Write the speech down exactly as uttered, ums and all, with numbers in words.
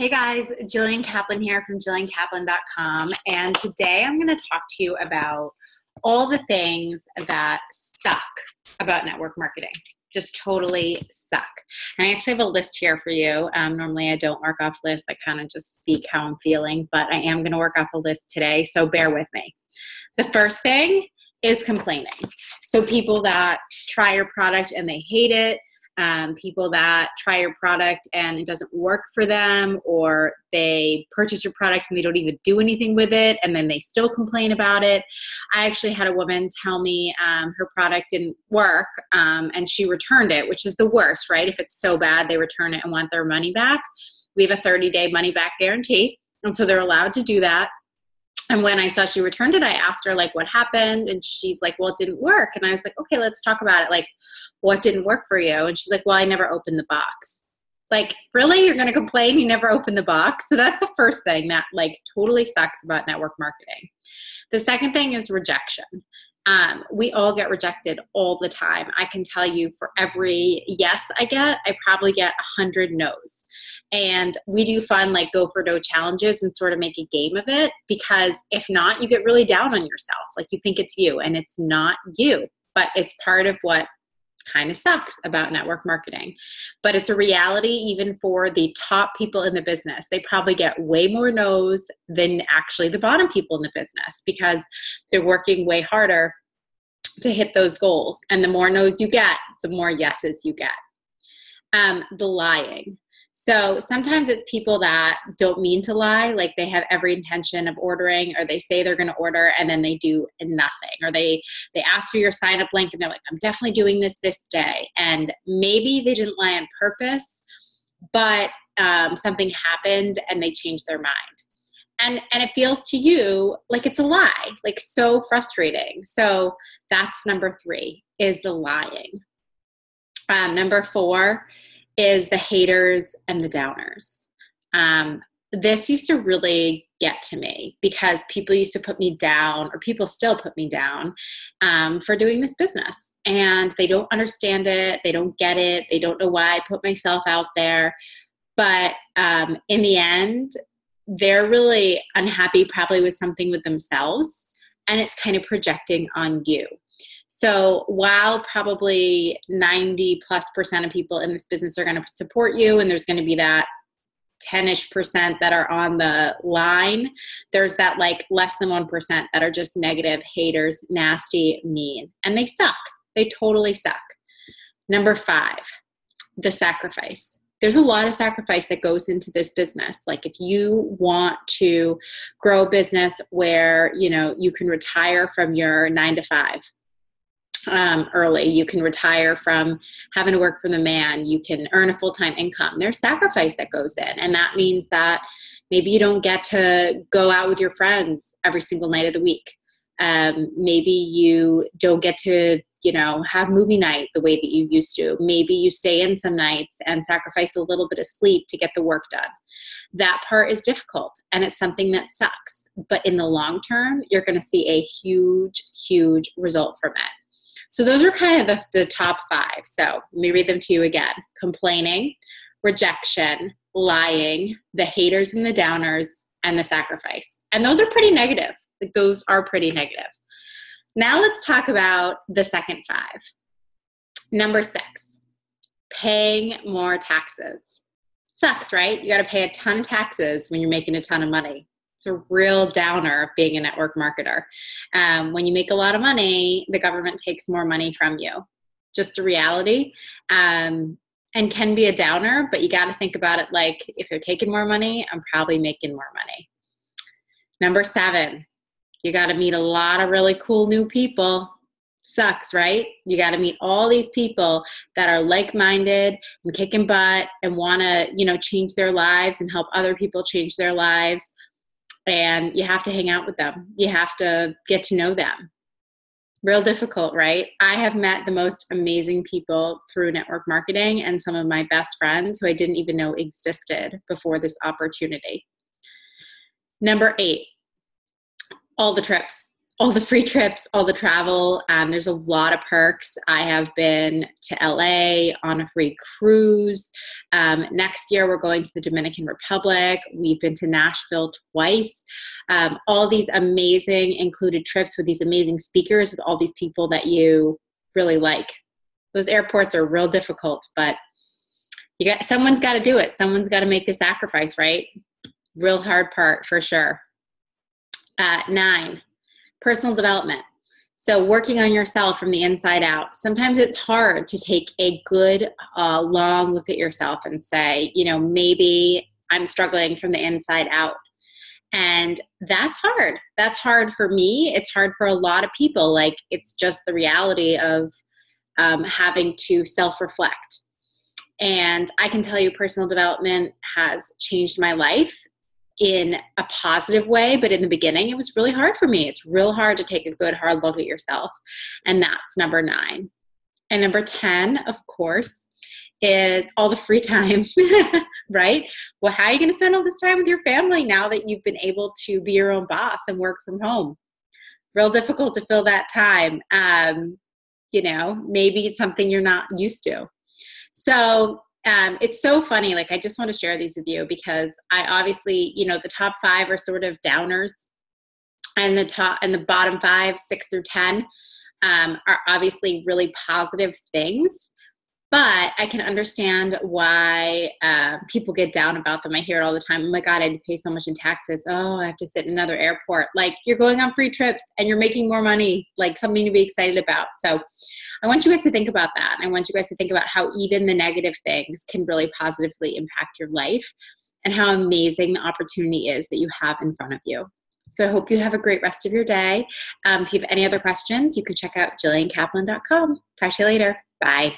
Hey guys, Jillian Kaplan here from Jillian Kaplan dot com, and today I'm going to talk to you about all the things that suck about network marketing. Just totally suck. And I actually have a list here for you. Um, normally I don't work off lists. I kind of just speak how I'm feeling, but I am going to work off a list today, so bear with me. The first thing is complaining. So people that try your product and they hate it, Um, people that try your product and it doesn't work for them, or they purchase your product and they don't even do anything with it, and then they still complain about it. I actually had a woman tell me um, her product didn't work um, and she returned it, which is the worst, right? If it's so bad, they return it and want their money back. We have a thirty day money back guarantee, and so they're allowed to do that. And when I saw she returned it, I asked her, like, what happened? And she's like, well, it didn't work. And I was like, okay, let's talk about it. Like, what didn't work for you? And she's like, well, I never opened the box. Like, really? You're going to complain you never opened the box? So that's the first thing that, like, totally sucks about network marketing. The second thing is rejection. Um, we all get rejected all the time. I can tell you, for every yes I get, I probably get a hundred no's. And we do fun, like, go for no challenges and sort of make a game of it, because if not, you get really down on yourself. Like, you think it's you, and it's not you, but it's part of what kind of sucks about network marketing. But it's a reality even for the top people in the business. They probably get way more no's than actually the bottom people in the business, because they're working way harder to hit those goals. And the more no's you get, the more yeses you get. Um, the lying. So sometimes it's people that don't mean to lie, like they have every intention of ordering, or they say they're going to order and then they do nothing, or they, they ask for your sign up link and they're like, I'm definitely doing this this day. And maybe they didn't lie on purpose, but um, something happened and they changed their mind. And, and it feels to you like it's a lie, like so frustrating. So that's number three, is the lying. Um, number four is the haters and the downers. Um, this used to really get to me, because people used to put me down, or people still put me down um, for doing this business. And they don't understand it. They don't get it. They don't know why I put myself out there. But um, in the end, they're really unhappy, probably with something with themselves. And it's kind of projecting on you. So while probably ninety plus percent of people in this business are going to support you, and there's going to be that ten-ish percent that are on the line, there's that, like, less than one percent that are just negative, haters, nasty, mean, and they suck. They totally suck. Number five, the sacrifice. There's a lot of sacrifice that goes into this business. Like, if you want to grow a business where, you know, you can retire from your nine to five, Um, early, you can retire from having to work for the man, you can earn a full-time income. There's sacrifice that goes in. And that means that maybe you don't get to go out with your friends every single night of the week. Um, maybe you don't get to, you know, have movie night the way that you used to. Maybe you stay in some nights and sacrifice a little bit of sleep to get the work done. That part is difficult, and it's something that sucks. But in the long term, you're going to see a huge, huge result from it. So those are kind of the, the top five. So let me read them to you again. Complaining, rejection, lying, the haters and the downers, and the sacrifice. And those are pretty negative. Like, those are pretty negative. Now let's talk about the second five. Number six, paying more taxes. Sucks, right? You got to pay a ton of taxes when you're making a ton of money. It's a real downer of being a network marketer. Um, when you make a lot of money, the government takes more money from you. Just a reality, um, and can be a downer, but you got to think about it like, if they're taking more money, I'm probably making more money. Number seven, you got to meet a lot of really cool new people. Sucks, right? You got to meet all these people that are like-minded and kicking butt and want to, you know, change their lives and help other people change their lives. And you have to hang out with them. You have to get to know them. Real difficult, right? I have met the most amazing people through network marketing, and some of my best friends who I didn't even know existed before this opportunity. Number eight, all the trips, all the free trips, all the travel. Um, there's a lot of perks. I have been to L A on a free cruise. Um, next year, we're going to the Dominican Republic. We've been to Nashville twice. Um, all these amazing included trips with these amazing speakers, with all these people that you really like. Those airports are real difficult, but you got, someone's got to do it. Someone's got to make the sacrifice, right? Real hard part for sure. Uh, nine. Personal development. So working on yourself from the inside out. Sometimes it's hard to take a good, uh, long look at yourself and say, you know, maybe I'm struggling from the inside out. And that's hard. That's hard for me. It's hard for a lot of people. Like, it's just the reality of um, having to self-reflect. And I can tell you personal development has changed my life in a positive way, but in the beginning, it was really hard for me. It's real hard to take a good hard look at yourself. And that's number nine. And number ten, of course, is all the free time, right? Well, how are you gonna spend all this time with your family now that you've been able to be your own boss and work from home? Real difficult to fill that time. Um, you know, maybe it's something you're not used to. So um, it's so funny. Like, I just want to share these with you because I obviously, you know, the top five are sort of downers, and the top and the bottom five, six through ten, um, are obviously really positive things. But I can understand why uh, people get down about them. I hear it all the time. Oh my God, I had to pay so much in taxes. Oh, I have to sit in another airport. Like, you're going on free trips and you're making more money, like something to be excited about. So I want you guys to think about that. I want you guys to think about how even the negative things can really positively impact your life and how amazing the opportunity is that you have in front of you. So I hope you have a great rest of your day. Um, if you have any other questions, you can check out Jillian Kaplan dot com. Talk to you later. Bye.